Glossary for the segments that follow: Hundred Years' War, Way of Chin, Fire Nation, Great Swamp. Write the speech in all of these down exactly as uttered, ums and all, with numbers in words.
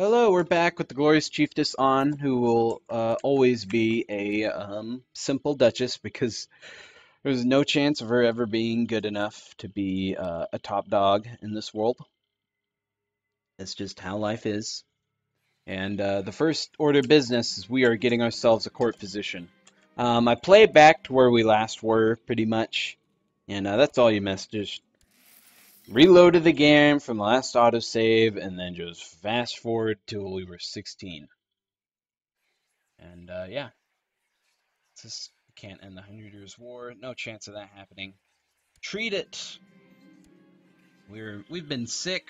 Hello, we're back with the glorious Chiefess on, who will uh, always be a um, simple Duchess because there was no chance of her ever being good enough to be uh, a top dog in this world. That's just how life is. And uh, the first order of business is we are getting ourselves a court physician. Um, I played back to where we last were, pretty much, and uh, that's all you missed. Just reloaded the game from the last autosave, and then just fast forward till we were sixteen. And, uh, yeah. This can't end the Hundred Years' War. No chance of that happening. Treat it! We're, we've been sick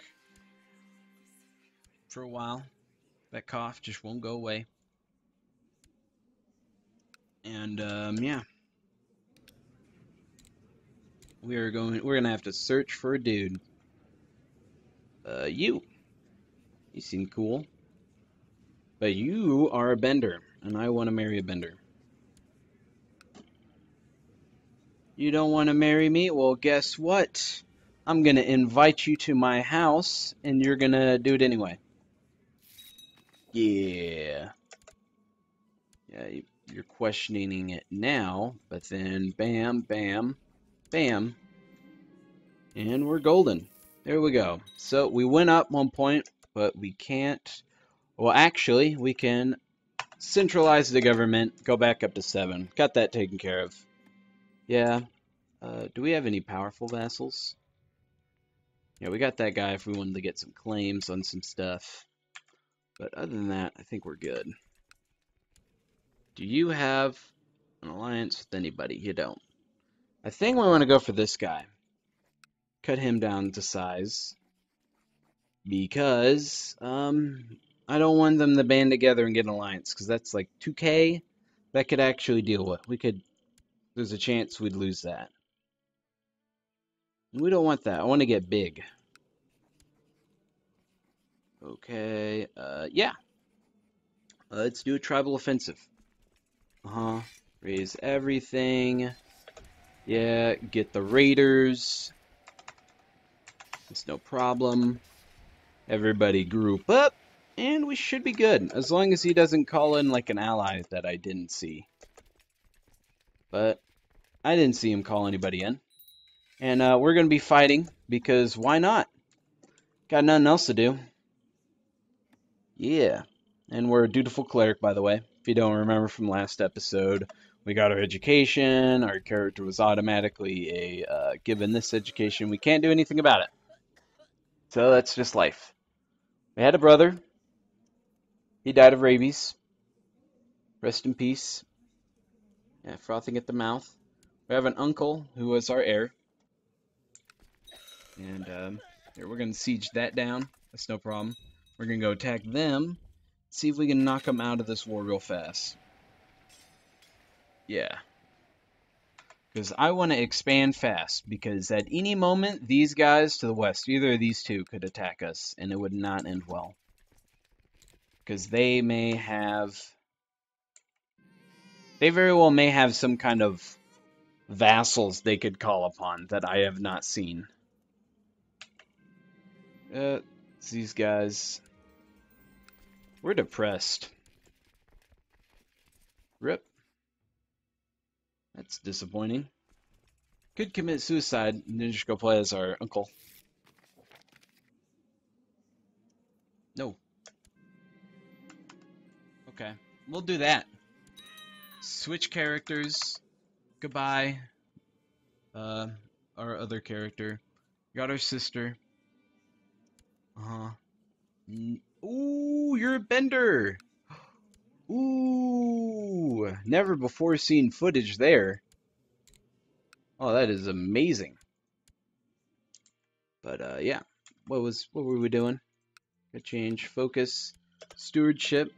for a while. That cough just won't go away. And, um, yeah. We are going. We're gonna have to search for a dude. Uh, you. You seem cool. But you are a bender, and I want to marry a bender. You don't want to marry me? Well, guess what? I'm gonna invite you to my house, and you're gonna do it anyway. Yeah. Yeah. You're questioning it now, but then, bam, bam. Bam. And we're golden. There we go. So we went up one point, but we can't... Well, actually, we can centralize the government, go back up to seven. Got that taken care of. Yeah. Uh, do we have any powerful vassals? Yeah, we got that guy if we wanted to get some claims on some stuff. But other than that, I think we're good. Do you have an alliance with anybody? You don't. I think we want to go for this guy. Cut him down to size. Because, um, I don't want them to band together and get an alliance. Because that's like two K. That could actually deal with. We could, there's a chance we'd lose that. We don't want that. I want to get big. Okay, uh, yeah. Uh, let's do a tribal offensive. Uh-huh. Raise everything. Yeah, get the raiders. It's no problem. Everybody group up, and we should be good. As long as he doesn't call in like an ally that I didn't see. But I didn't see him call anybody in. And uh, we're going to be fighting, because why not? Got nothing else to do. Yeah. And we're a dutiful cleric, by the way. If you don't remember from last episode... We got our education, our character was automatically a, uh, given this education, we can't do anything about it. So that's just life. We had a brother. He died of rabies. Rest in peace. Yeah, frothing at the mouth. We have an uncle who was our heir. And, um, here, we're gonna siege that down. That's no problem. We're gonna go attack them, see if we can knock them out of this war real fast. Yeah, because I want to expand fast, because at any moment, these guys to the west, either of these two could attack us, and it would not end well. Because they may have... They very well may have some kind of vassals they could call upon that I have not seen. Uh, it's these guys. We're depressed. Rip. That's disappointing. Could commit suicide and then just go play as our uncle. No. Okay. We'll do that. Switch characters. Goodbye. Uh, our other character. Got our sister. Uh-huh. Ooh, you're a bender! Ooh, never before seen footage there. Oh, that is amazing. But uh, yeah, what was what were we doing? Good change, focus, stewardship.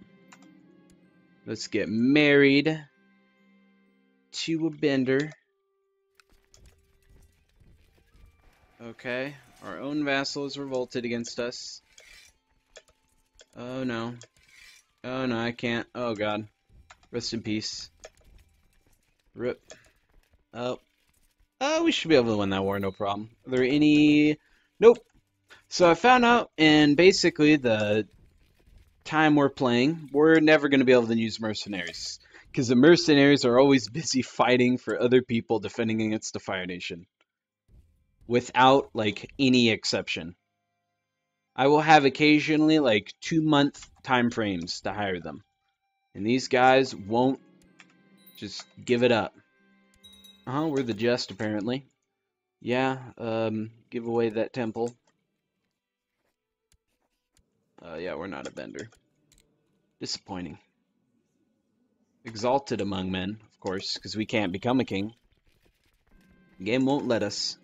Let's get married to a bender. Okay, our own vassal has revolted against us. Oh no. Oh, no, I can't. Oh, God. Rest in peace. Rip. Oh. Oh, we should be able to win that war, no problem. Are there any... Nope. So I found out in basically the time we're playing, we're never going to be able to use mercenaries, because the mercenaries are always busy fighting for other people, defending against the Fire Nation. Without, like, any exception. I will have occasionally, like, two-month time frames to hire them. And these guys won't just give it up. Uh-huh, we're the Jest, apparently. Yeah, um, give away that temple. Uh, yeah, we're not a bender. Disappointing. Exalted among men, of course, because we can't become a king. The game won't let us.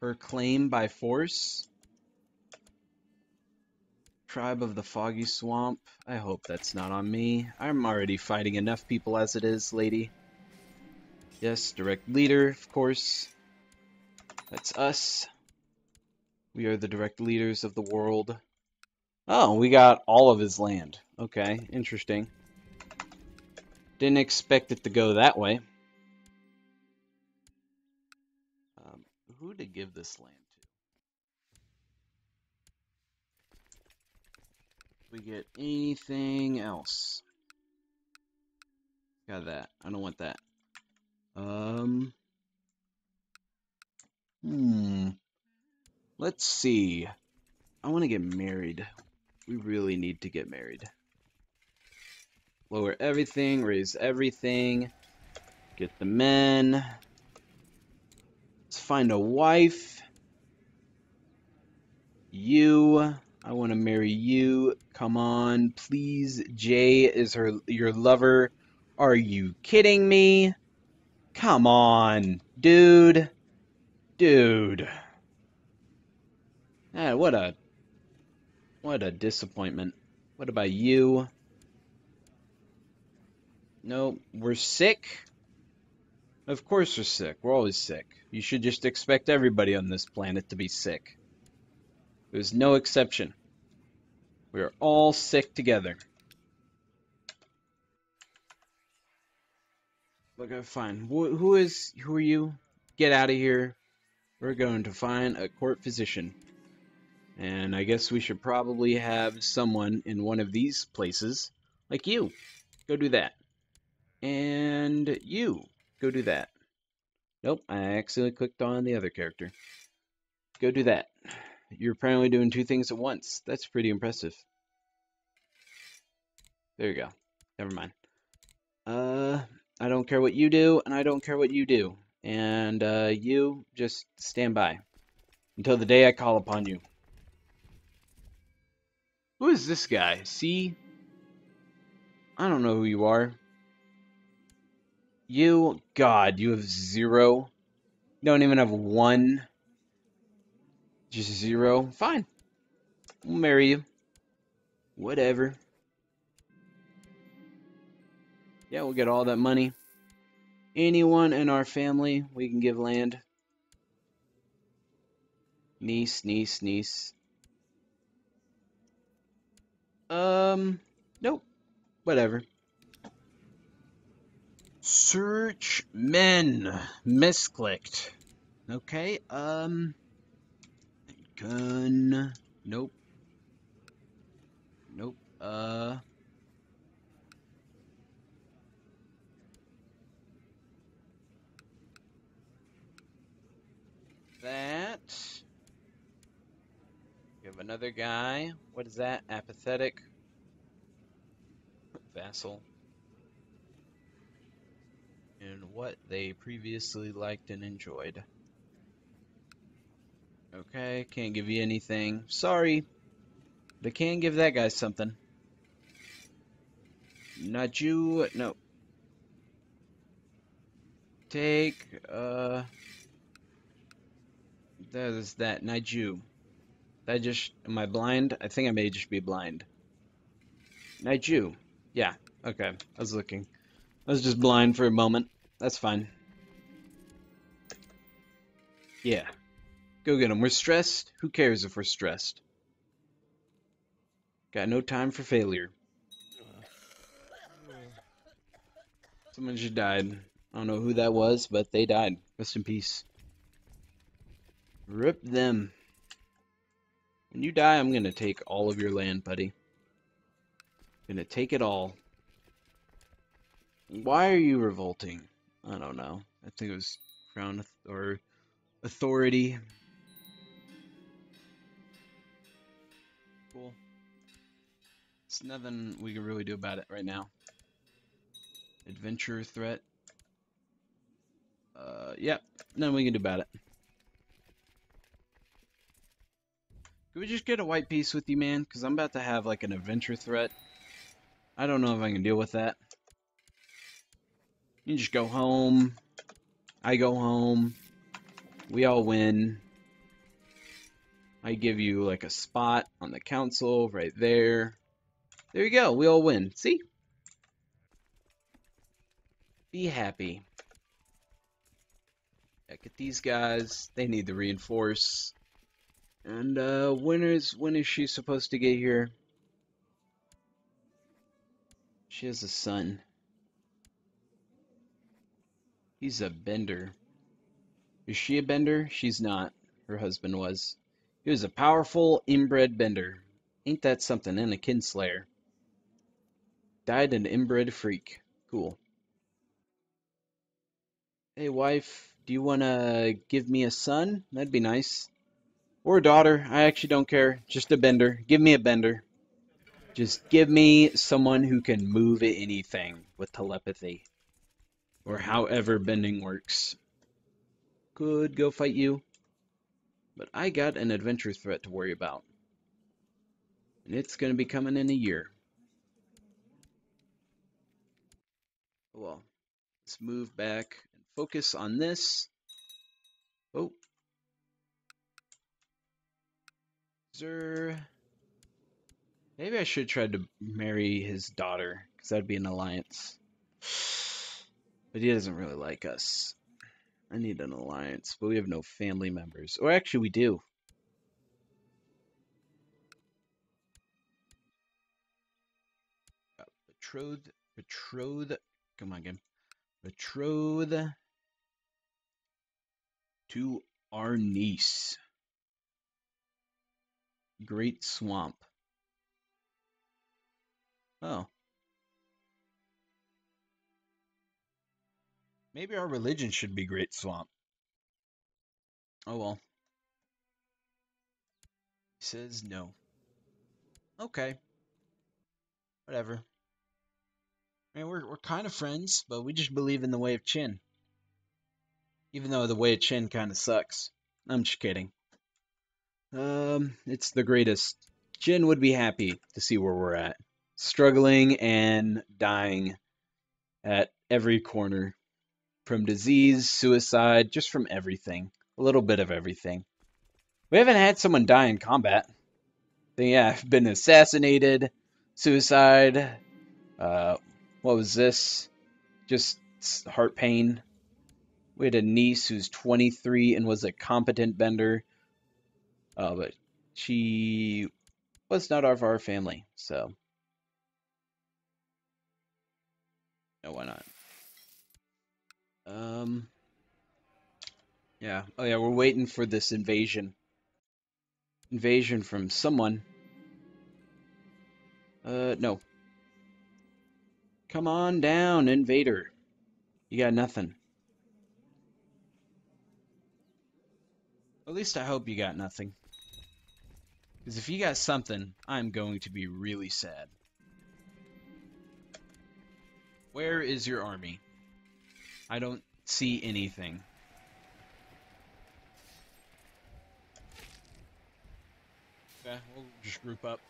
Proclaim by force. Tribe of the Foggy Swamp. I hope that's not on me. I'm already fighting enough people as it is, lady. Yes, direct leader, of course. That's us. We are the direct leaders of the world. Oh, we got all of his land. Okay, interesting. Didn't expect it to go that way. Um, who to give this land to? We get anything else? Got that. I don't want that. Um. Hmm. Let's see. I want to get married. We really need to get married. Lower everything, raise everything. Get the men. Let's find a wife. You. I want to marry you. Come on, please. Jay is her your lover. Are you kidding me? Come on, dude. Dude. Ah, what a... What a disappointment. What about you? No, we're sick? Of course we're sick. We're always sick. You should just expect everybody on this planet to be sick. There's no exception. We're all sick together. Look, fine. Wh who is... Who are you? Get out of here. We're going to find a court physician. And I guess we should probably have someone in one of these places, like you. Go do that. And you. Go do that. Nope, I accidentally clicked on the other character. Go do that. You're apparently doing two things at once. That's pretty impressive. There you go. Never mind. Uh, I don't care what you do, and I don't care what you do. And uh, you, just stand by. Until the day I call upon you. Who is this guy? See? I don't know who you are. You? God, you have zero. You don't even have one. Just zero. Fine. We'll marry you. Whatever. Yeah, we'll get all that money. Anyone in our family, we can give land. Niece, niece, niece. Um, nope. Whatever. Search men. Misclicked. Okay, um. Gun. Nope. Nope. Uh. That. We have another guy. What is that? Apathetic. Vassal. And what they previously liked and enjoyed. Okay, can't give you anything. Sorry. But I can give that guy something. Not you. No. Take, uh... That is that. Not you. I just, am I blind? I think I may just be blind. Naiju. Yeah, okay. I was looking. I was just blind for a moment. That's fine. Yeah. Go get him. We're stressed. Who cares if we're stressed? Got no time for failure. Someone just died. I don't know who that was, but they died. Rest in peace. Rip them. When you die, I'm gonna take all of your land, buddy. I'm gonna take it all. Why are you revolting? I don't know. I think it was crown or authority. Cool. It's nothing we can really do about it right now. Adventure threat. Uh, yep. Yeah, nothing we can do about it. Can we just get a white piece with you, man? Because I'm about to have like an adventure threat. I don't know if I can deal with that. You just go home. I go home. We all win. I give you like a spot on the council right there. There you go. We all win. See? Be happy. Yeah, get these guys. They need to reinforce. And uh, when is when is she supposed to get here? She has a son. He's a bender. Is she a bender? She's not. Her husband was. He was a powerful inbred bender. Ain't that something? And a kinslayer. Died an inbred freak. Cool. Hey wife, do you wanna give me a son? That'd be nice. Or a daughter. I actually don't care. Just a bender. Give me a bender. Just give me someone who can move anything with telepathy. Or however bending works. Could go fight you. But I got an adventure threat to worry about. And it's going to be coming in a year. Well, let's move back and focus on this. Oh. Zer. Maybe I should try to marry his daughter, because that would be an alliance. But he doesn't really like us. I need an alliance, but we have no family members. Or actually, we do. Betrothed, betrothed, come on again. Betrothed to our niece. Great Swamp. Oh. Maybe our religion should be Great Swamp. Oh well. He says no. Okay. Whatever. I mean, we're we're kind of friends, but we just believe in the Way of Chin. Even though the Way of Chin kind of sucks. I'm just kidding. Um, it's the greatest. Chin would be happy to see where we're at. Struggling and dying at every corner. From disease, suicide, just from everything. A little bit of everything. We haven't had someone die in combat. But yeah, I've been assassinated, suicide, uh, what was this? Just heart pain. We had a niece who's twenty-three and was a competent bender. Uh, but she was not of our family, so. No, why not? Um, yeah. Oh yeah, we're waiting for this invasion. Invasion from someone. Uh, no. Come on down, invader. You got nothing. At least I hope you got nothing. Because if you got something, I'm going to be really sad. Where is your army? I don't see anything. Okay, we'll just group up.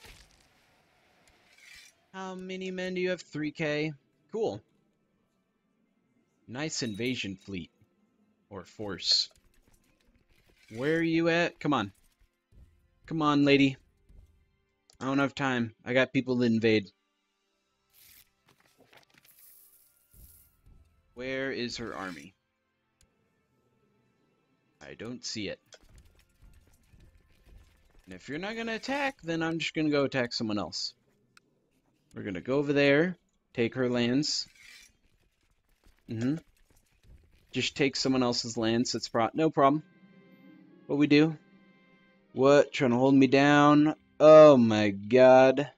How many men do you have? three K? Cool. Nice invasion fleet. Or force. Where are you at? Come on. Come on, lady. I don't have time. I got people to invade. Where is her army? I don't see it. And if you're not going to attack, then I'm just going to go attack someone else. We're going to go over there, take her lands. Mm-hmm. Just take someone else's lands. It's pro- no problem. What we do What? Trying to hold me down? Oh my god.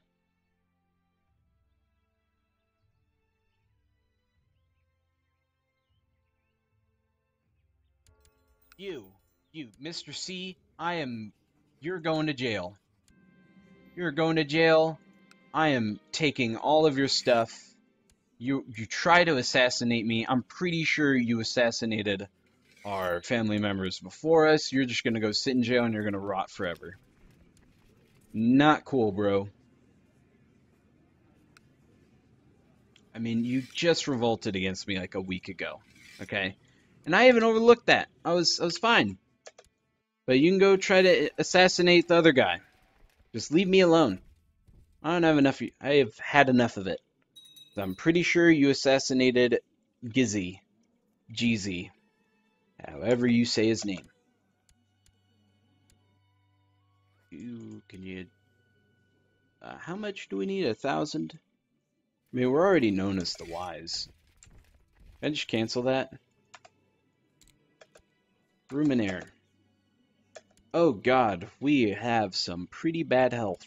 You, you, Mister C, I am, you're going to jail. You're going to jail. I am taking all of your stuff. You, you try to assassinate me. I'm pretty sure you assassinated our family members before us. You're just going to go sit in jail and you're going to rot forever. Not cool, bro. I mean, you just revolted against me like a week ago, okay? And I even overlooked that. I was I was fine. But you can go try to assassinate the other guy. Just leave me alone. I don't have enough. I have had enough of it. So I'm pretty sure you assassinated Gizzy. Jeezy. However you say his name. You, can you... Uh, how much do we need? A thousand? I mean, we're already known as the Wise. Can I just cancel that? Ruminaire. Oh god, we have some pretty bad health.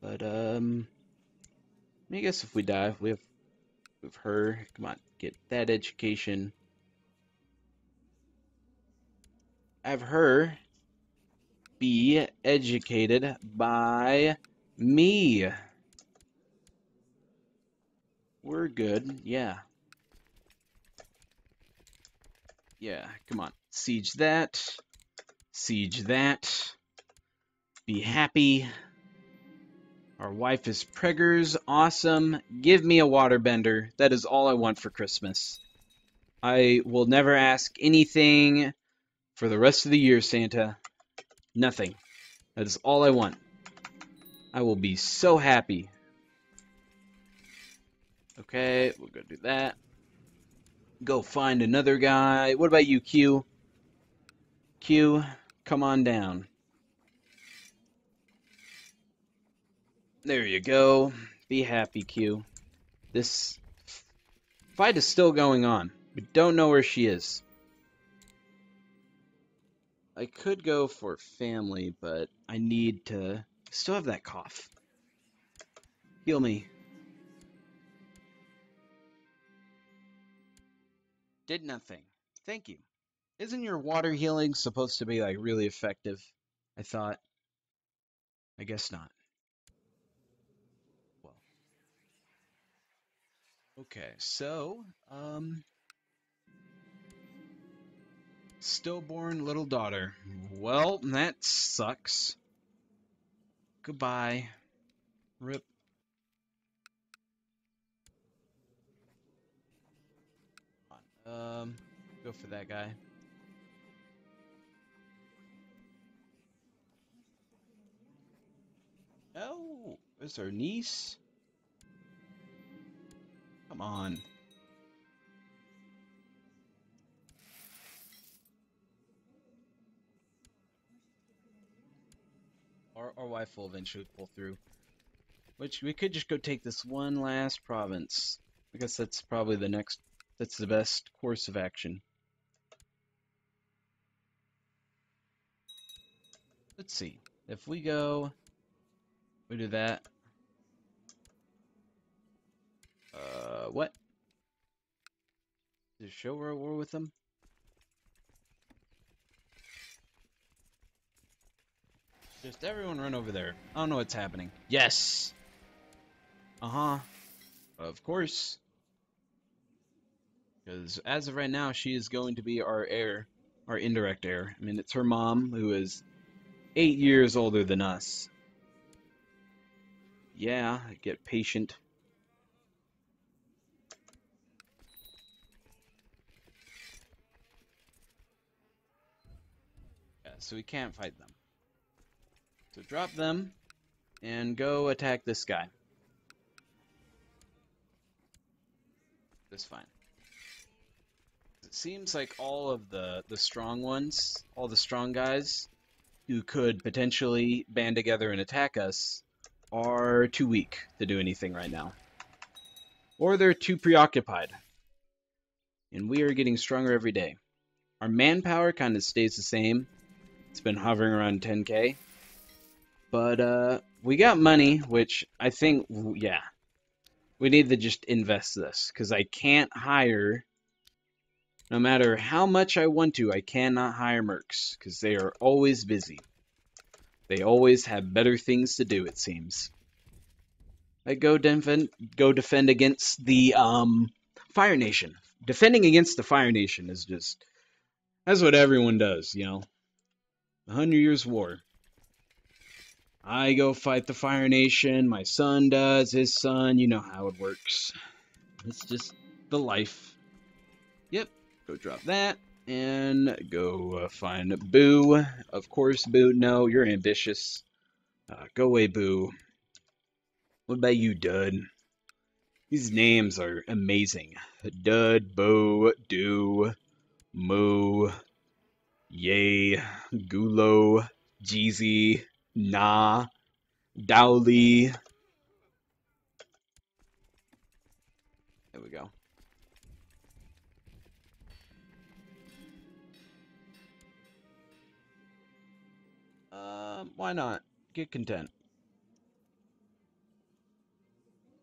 But, um... I guess if we die, we have, we have her. Come on, get that education. Have her be educated by me. We're good, yeah. Yeah, come on. Siege that. Siege that. Be happy. Our wife is preggers. Awesome. Give me a waterbender. That is all I want for Christmas. I will never ask anything for the rest of the year, Santa. Nothing. That is all I want. I will be so happy. Okay, we'll go do that. Go find another guy. What about you, Q? Q, come on down. There you go. Be happy, Q. This fight is still going on. We don't know where she is. I could go for family, but I need to... I still have that cough. Heal me. Did nothing. Thank you. Isn't your water healing supposed to be, like, really effective? I thought. I guess not. Well. Okay, so, um... stillborn little daughter. Well, that sucks. Goodbye. Rip. Um, go for that guy. Oh, it's our niece. Come on. Our, our wife will eventually pull through. Which, we could just go take this one last province. I guess that's probably the next... That's the best course of action. Let's see. If we go... We do that. Uh, what? Does it show we're at war with them? Just everyone run over there. I don't know what's happening. Yes! Uh-huh. Of course. Because as of right now, she is going to be our heir, our indirect heir. I mean, it's her mom, who is eight years older than us. Yeah, get patient. Yeah, so we can't fight them. So drop them, and go attack this guy. That's fine. Seems like all of the the strong ones, all the strong guys who could potentially band together and attack us are too weak to do anything right now, or they're too preoccupied, and we are getting stronger every day. Our manpower kind of stays the same, It's been hovering around ten K. But uh, we got money, which I think, yeah. We need to just invest this, because I can't hire, no matter how much I want to, I cannot hire mercs, because they are always busy. They always have better things to do, it seems. I go defend, go defend against the um, Fire Nation. Defending against the Fire Nation is just, that's what everyone does, you know. The Hundred Years' War. I go fight the Fire Nation, my son does, his son, you know how it works. It's just the life. Yep, go drop that, and go uh, find Boo. Of course, Boo, no, you're ambitious. Uh, go away, Boo. What about you, Dud? These names are amazing. Dud, Boo, Do, Moo, Yay, Gulo, Jeezy. Nah, Dowley. There we go. Uh, why not? Get content.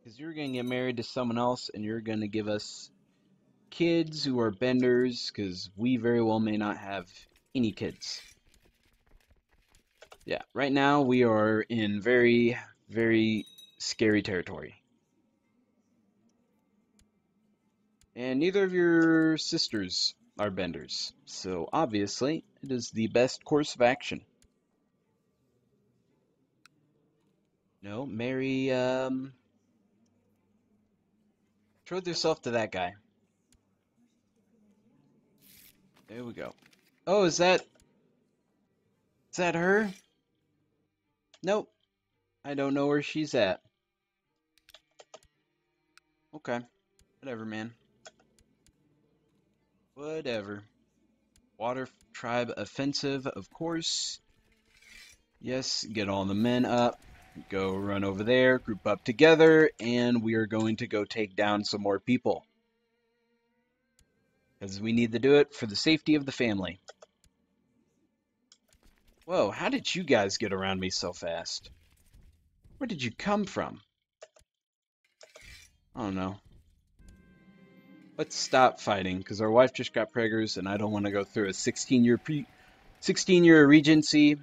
Because you're going to get married to someone else, and you're going to give us kids who are benders, because we very well may not have any kids. Yeah, right now we are in very, very scary territory. And neither of your sisters are benders, so obviously it is the best course of action. No, marry, um... betroth yourself to that guy. There we go. Oh, is that... is that her? Nope. I don't know where she's at. Okay. Whatever, man. Whatever. Water Tribe offensive, of course. Yes, get all the men up. Go run over there, group up together, and we are going to go take down some more people. Because we need to do it for the safety of the family. Whoa, how did you guys get around me so fast? Where did you come from? I don't know. Let's stop fighting, because our wife just got preggers, and I don't want to go through a sixteen-year regency.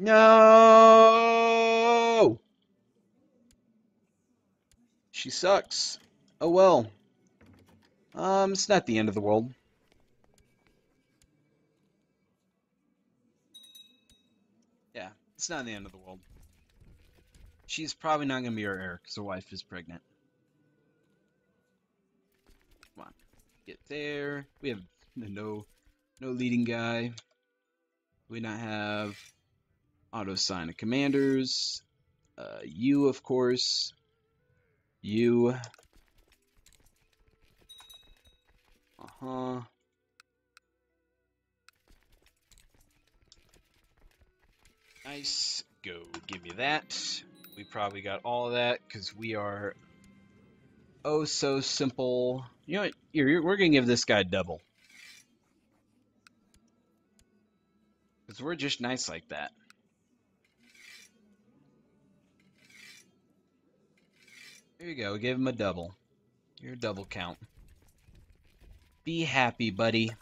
No! She sucks. Oh well. Um, it's not the end of the world. It's not the end of the world. She's probably not going to be our heir because her wife is pregnant. Come on. Get there. We have no no leading guy. We not have auto sign of commanders. Uh, you, of course. You. Uh-huh. Nice. Go give me that. We probably got all of that because we are oh so simple. You know what? You're, you're, we're going to give this guy double. Because we're just nice like that. There you go. Give him a double. Your double count. Be happy, buddy.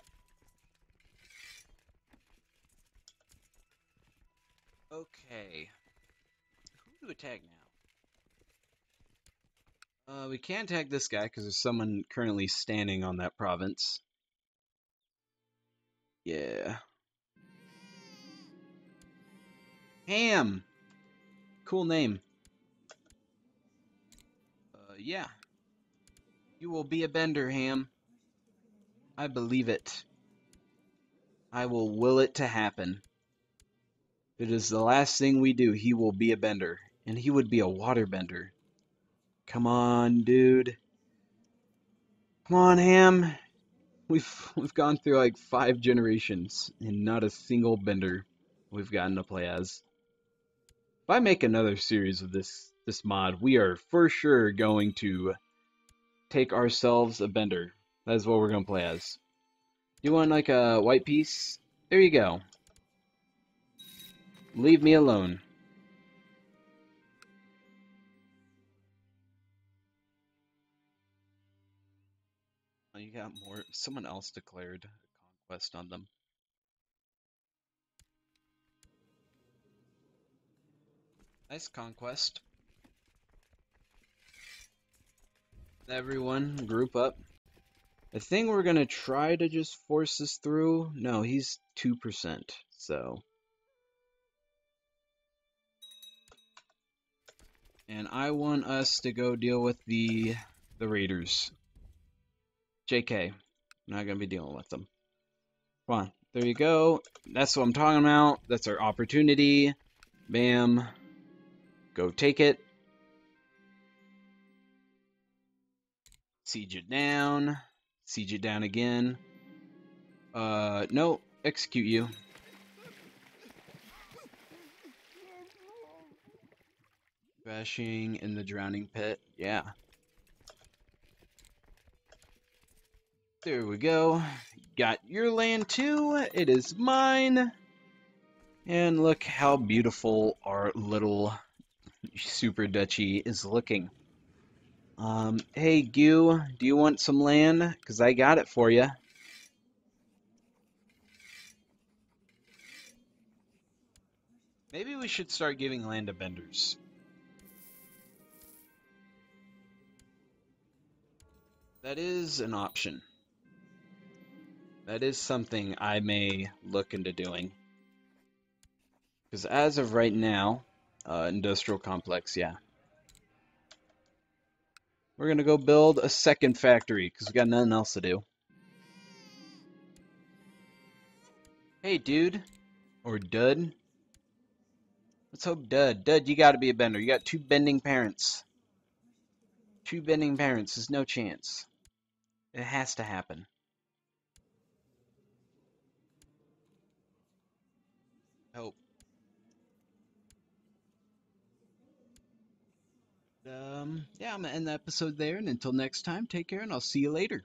Okay, who to attack now? Uh, we can attack this guy because there's someone currently standing on that province. Yeah. Ham! Cool name. Uh, yeah. You will be a bender, Ham. I believe it. I will will it to happen. It is the last thing we do. He will be a bender. And he would be a waterbender. Come on, dude. Come on, Ham. We've, we've gone through like five generations and not a single bender we've gotten to play as. If I make another series of this, this mod, we are for sure going to take ourselves a bender. That is what we're going to play as. You want like a white piece? There you go. Leave me alone. Oh, you got more. Someone else declared conquest on them. Nice conquest. Everyone, group up. I think we're gonna try to just force this through. No, he's two percent, so. And I want us to go deal with the the raiders. J K, I'm not gonna be dealing with them. Come on, there you go. That's what I'm talking about. That's our opportunity. Bam. Go take it. Siege it down. Siege it down again. Uh, no, execute you. Bashing in the drowning pit. Yeah. There we go. Got your land too. It is mine. And look how beautiful our little super duchy is looking. Um, hey, Gu, do you want some land? Because I got it for you. Maybe we should start giving land to vendors. That is an option. That is something I may look into doing. Because as of right now, Uh, industrial complex, yeah. We're gonna go build a second factory because we got nothing else to do. Hey, dude, or dud. Let's hope dud. Dud, you got to be a bender. You got two bending parents. Two bending parents. There's no chance. It has to happen. Help. Um, yeah, I'm going to end the episode there, and until next time, take care, and I'll see you later.